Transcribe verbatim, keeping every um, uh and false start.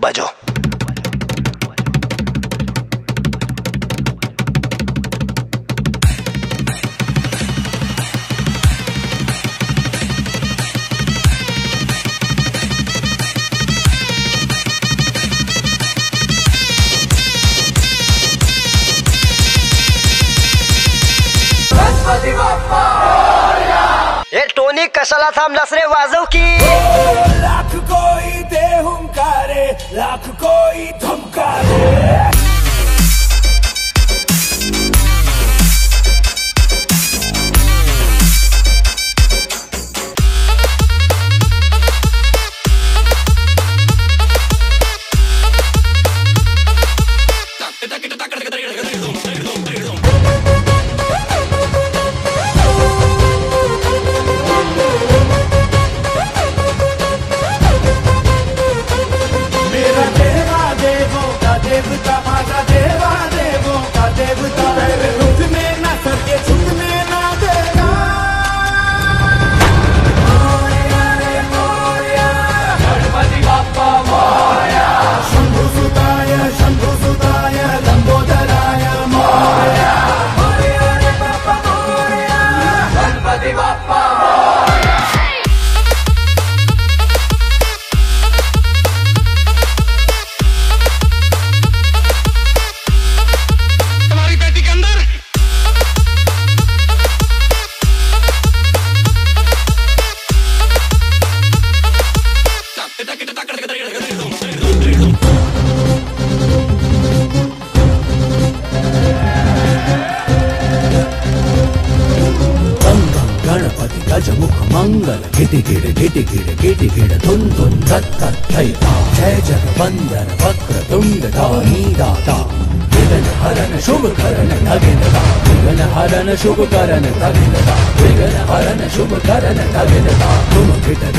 बजो। ये टोनी कसला था नसरे वाजव की लाख कोई दे हुंकारे लाख कोई धमकारे मंगल गिटी गिड़ गिटी गिड़ गिटी गिड़ धुन धुन रथ जय जन बंदर वक्र तुंड दानी दाता विघ्न हरण शुभ करण नगिनता विघ्न हरण शुभ करण नगिनता विघ्न हरण शुभ करण नगिनता तुम गिट